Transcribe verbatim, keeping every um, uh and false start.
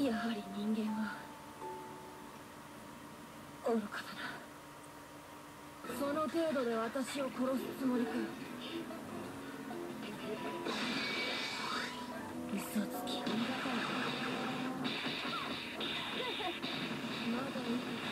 やはり人間は愚かだな。その程度で私を殺すつもりか。嘘つきだからまだいい。